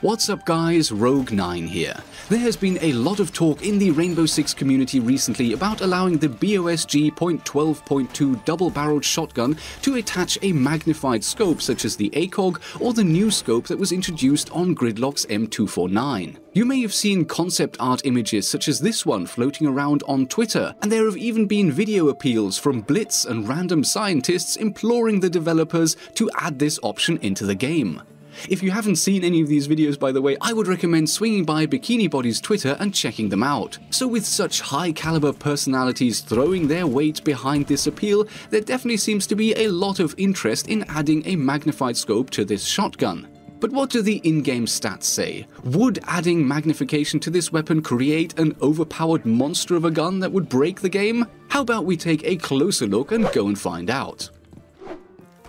What's up guys, Rogue9 here. There has been a lot of talk in the Rainbow Six community recently about allowing the BOSG .12.2 double-barreled shotgun to attach a magnified scope such as the ACOG or the new scope that was introduced on Gridlock's M249. You may have seen concept art images such as this one floating around on Twitter, and there have even been video appeals from Blitz and random scientists imploring the developers to add this option into the game. If you haven't seen any of these videos, by the way, I would recommend swinging by Bikini Body's Twitter and checking them out. So with such high caliber personalities throwing their weight behind this appeal, there definitely seems to be a lot of interest in adding a magnified scope to this shotgun. But what do the in-game stats say? Would adding magnification to this weapon create an overpowered monster of a gun that would break the game? How about we take a closer look and go and find out.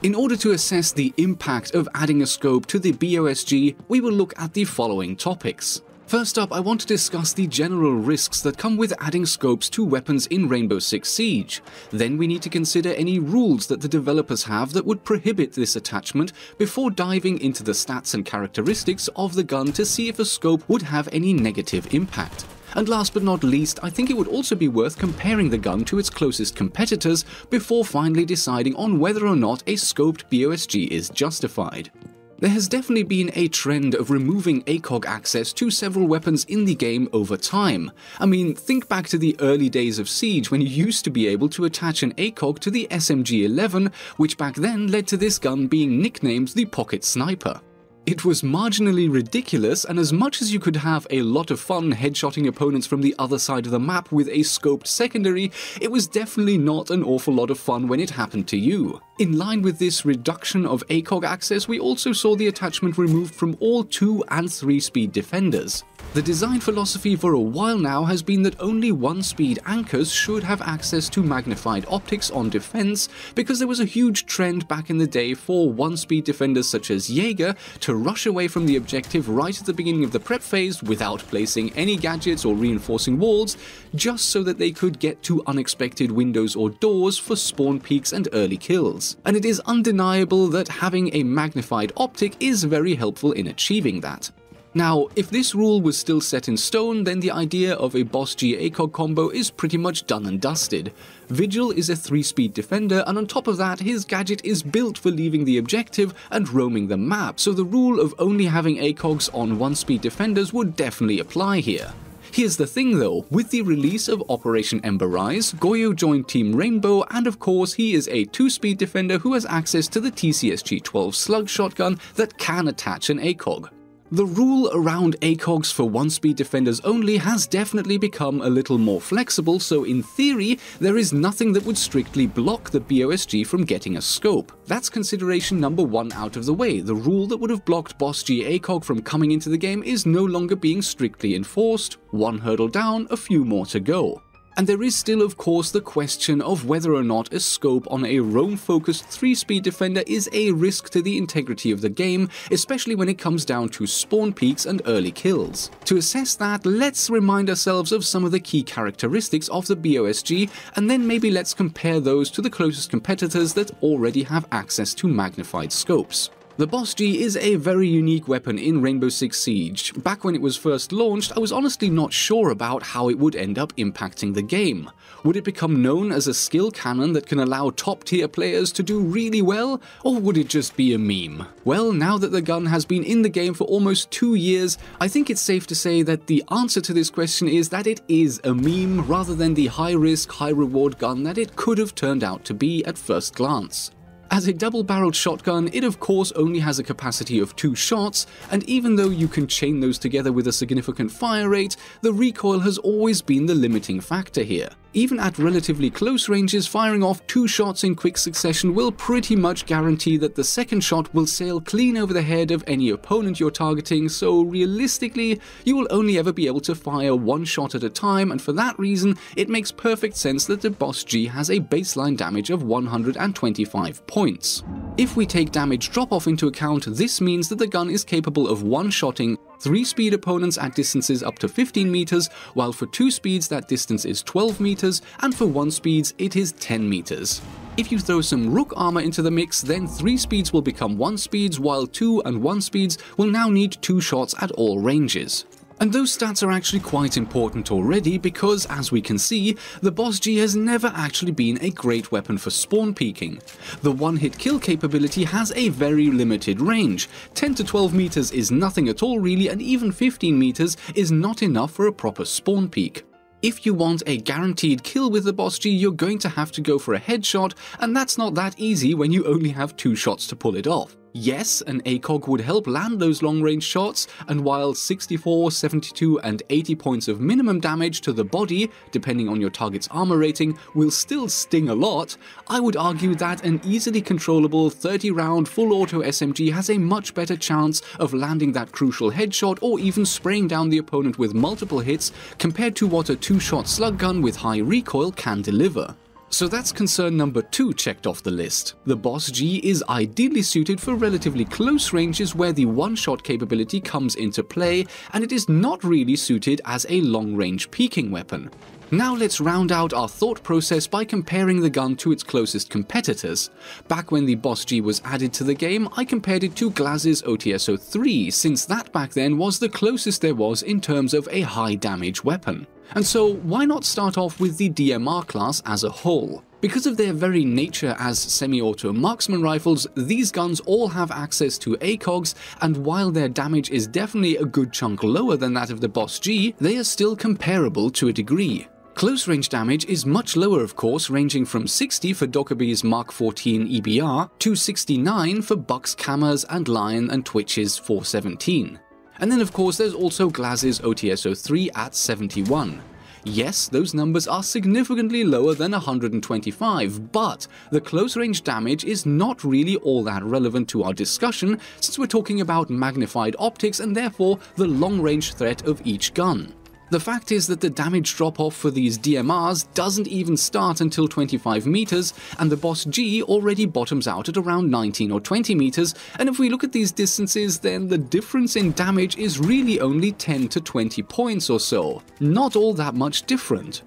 In order to assess the impact of adding a scope to the BOSG, we will look at the following topics. First up, I want to discuss the general risks that come with adding scopes to weapons in Rainbow Six Siege. Then we need to consider any rules that the developers have that would prohibit this attachment before diving into the stats and characteristics of the gun to see if a scope would have any negative impact. And last but not least, I think it would also be worth comparing the gun to its closest competitors before finally deciding on whether or not a scoped BOSG is justified. There has definitely been a trend of removing ACOG access to several weapons in the game over time. I mean, think back to the early days of Siege when you used to be able to attach an ACOG to the SMG-11, which back then led to this gun being nicknamed the Pocket Sniper. It was marginally ridiculous, and as much as you could have a lot of fun headshotting opponents from the other side of the map with a scoped secondary, it was definitely not an awful lot of fun when it happened to you. In line with this reduction of ACOG access, we also saw the attachment removed from all 2- and 3-speed defenders. The design philosophy for a while now has been that only 1-speed anchors should have access to magnified optics on defense, because there was a huge trend back in the day for 1-speed defenders such as Jaeger to rush away from the objective right at the beginning of the prep phase without placing any gadgets or reinforcing walls, just so that they could get to unexpected windows or doors for spawn peaks and early kills. And it is undeniable that having a magnified optic is very helpful in achieving that. Now, if this rule was still set in stone, then the idea of a BOSG ACOG combo is pretty much done and dusted. Vigil is a 3-speed defender, and on top of that, his gadget is built for leaving the objective and roaming the map, so the rule of only having ACOGs on 1-speed defenders would definitely apply here. Here's the thing though, with the release of Operation Ember Rise, Goyo joined Team Rainbow, and of course he is a 2-speed defender who has access to the TCSG12 slug shotgun that can attach an ACOG. The rule around ACOGs for 1-speed defenders only has definitely become a little more flexible, so in theory, there is nothing that would strictly block the BOSG from getting a scope. That's consideration number one out of the way. The rule that would have blocked BOSG ACOG from coming into the game is no longer being strictly enforced. One hurdle down, a few more to go. And there is still, of course, the question of whether or not a scope on a roam-focused 3-speed defender is a risk to the integrity of the game, especially when it comes down to spawn peaks and early kills. To assess that, let's remind ourselves of some of the key characteristics of the BOSG, and then maybe let's compare those to the closest competitors that already have access to magnified scopes. The BOSG is a very unique weapon in Rainbow Six Siege. Back when it was first launched, I was honestly not sure about how it would end up impacting the game. Would it become known as a skill cannon that can allow top-tier players to do really well, or would it just be a meme? Well, now that the gun has been in the game for almost 2 years, I think it's safe to say that the answer to this question is that it is a meme rather than the high-risk, high-reward gun that it could have turned out to be at first glance. As a double-barreled shotgun, it of course only has a capacity of 2 shots, and even though you can chain those together with a significant fire rate, the recoil has always been the limiting factor here. Even at relatively close ranges, firing off 2 shots in quick succession will pretty much guarantee that the second shot will sail clean over the head of any opponent you're targeting, so realistically, you will only ever be able to fire 1 shot at a time, and for that reason, it makes perfect sense that the BOSG has a baseline damage of 125 points. If we take damage drop-off into account, this means that the gun is capable of one-shotting 3-speed opponents at distances up to 15 meters, while for 2 speeds that distance is 12 meters, and for 1 speeds it is 10 meters. If you throw some Rook armor into the mix, then 3 speeds will become 1 speeds, while 2 and 1 speeds will now need 2 shots at all ranges. And those stats are actually quite important already because, as we can see, the BOSG has never actually been a great weapon for spawn peeking. The one-hit kill capability has a very limited range. 10 to 12 meters is nothing at all really, and even 15 meters is not enough for a proper spawn peek. If you want a guaranteed kill with the BOSG, you're going to have to go for a headshot, and that's not that easy when you only have 2 shots to pull it off. Yes, an ACOG would help land those long-range shots, and while 64, 72, and 80 points of minimum damage to the body, depending on your target's armor rating, will still sting a lot, I would argue that an easily controllable 30-round full-auto SMG has a much better chance of landing that crucial headshot or even spraying down the opponent with multiple hits compared to what a 2-shot slug gun with high recoil can deliver. So that's concern number 2 checked off the list. The BOSG is ideally suited for relatively close ranges where the one-shot capability comes into play, and it is not really suited as a long-range peeking weapon. Now let's round out our thought process by comparing the gun to its closest competitors. Back when the BOSG was added to the game, I compared it to Glaz's OTS-03, since that back then was the closest there was in terms of a high-damage weapon. And so, why not start off with the DMR class as a whole? Because of their very nature as semi-auto marksman rifles, these guns all have access to ACOGs, and while their damage is definitely a good chunk lower than that of the BOSG, they are still comparable to a degree. Close range damage is much lower, of course, ranging from 60 for Dokkaebi's Mark 14 EBR to 69 for Buck's KMAX1255 and Lion and Twitch's 417. And then, of course, there's also Glaz's OTS-03 at 71. Yes, those numbers are significantly lower than 125, but the close-range damage is not really all that relevant to our discussion, since we're talking about magnified optics and therefore the long-range threat of each gun. The fact is that the damage drop-off for these DMRs doesn't even start until 25 meters, and the BOSG already bottoms out at around 19 or 20 meters, and if we look at these distances, then the difference in damage is really only 10 to 20 points or so. Not all that much different.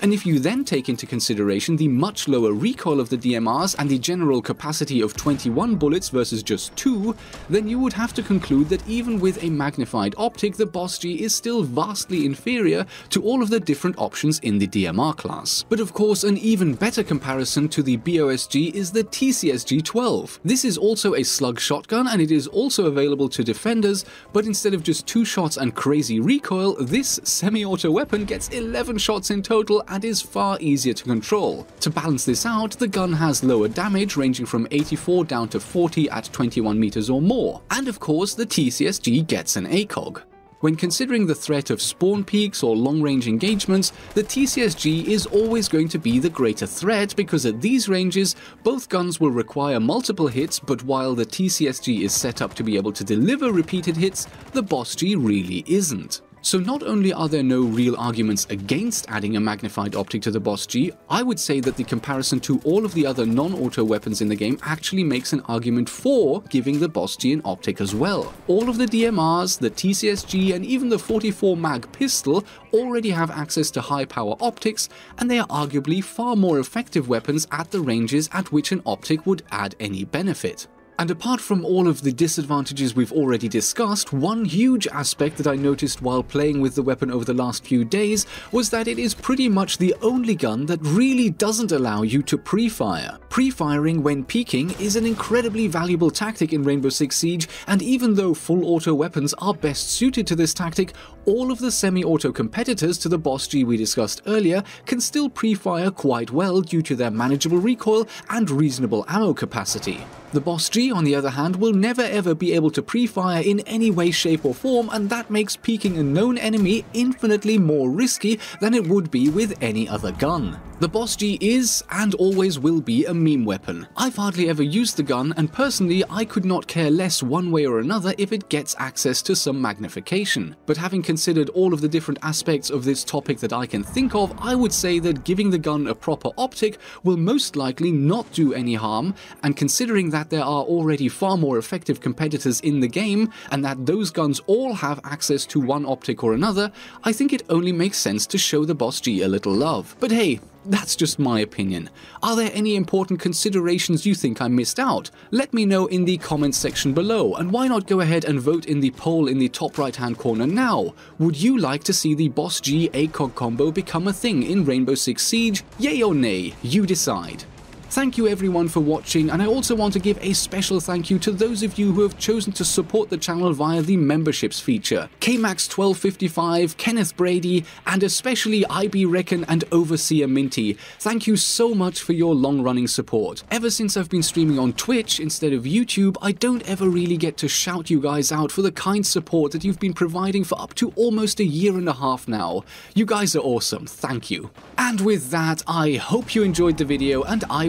And if you then take into consideration the much lower recoil of the DMRs and the general capacity of 21 bullets versus just 2, then you would have to conclude that even with a magnified optic, the BOSG is still vastly inferior to all of the different options in the DMR class. But of course, an even better comparison to the BOSG is the TCSG12. This is also a slug shotgun, and it is also available to defenders, but instead of just 2 shots and crazy recoil, this semi-auto weapon gets 11 shots in total and is far easier to control. To balance this out, the gun has lower damage, ranging from 84 down to 40 at 21 meters or more. And of course, the TCSG gets an ACOG. When considering the threat of spawn peaks or long-range engagements, the TCSG is always going to be the greater threat because at these ranges, both guns will require multiple hits, but while the TCSG is set up to be able to deliver repeated hits, the BOSG really isn't. So not only are there no real arguments against adding a magnified optic to the BOSG, I would say that the comparison to all of the other non-auto weapons in the game actually makes an argument for giving the BOSG an optic as well. All of the DMRs, the TCSG, and even the 44 mag pistol already have access to high-power optics, and they are arguably far more effective weapons at the ranges at which an optic would add any benefit. And apart from all of the disadvantages we've already discussed, one huge aspect that I noticed while playing with the weapon over the last few days was that it is pretty much the only gun that really doesn't allow you to pre-fire. Pre-firing when peeking is an incredibly valuable tactic in Rainbow Six Siege, and even though full-auto weapons are best suited to this tactic, all of the semi-auto competitors to the BOSG we discussed earlier can still pre-fire quite well due to their manageable recoil and reasonable ammo capacity. The BOSG, on the other hand, will never ever be able to pre-fire in any way, shape or form, and that makes peeking a known enemy infinitely more risky than it would be with any other gun. The BOSG is, and always will be, a meme weapon. I've hardly ever used the gun, and personally I could not care less one way or another if it gets access to some magnification. But having considered all of the different aspects of this topic that I can think of, I would say that giving the gun a proper optic will most likely not do any harm, and considering that there are already far more effective competitors in the game, and that those guns all have access to one optic or another, I think it only makes sense to show the BOSG a little love. But hey, That's just my opinion. Are there any important considerations you think I missed out? Let me know in the comments section below, and why not go ahead and vote in the poll in the top right hand corner now. Would you like to see the BOSG ACOG combo become a thing in Rainbow Six Siege? Yay or nay? You decide. Thank you everyone for watching, and I also want to give a special thank you to those of you who have chosen to support the channel via the memberships feature. KMAX1255, Kenneth Brady, and especially IB Reckon and Overseer Minty. Thank you so much for your long-running support. Ever since I've been streaming on Twitch instead of YouTube, I don't ever really get to shout you guys out for the kind support that you've been providing for up to almost a year and a half now. You guys are awesome, thank you. And with that, I hope you enjoyed the video, and I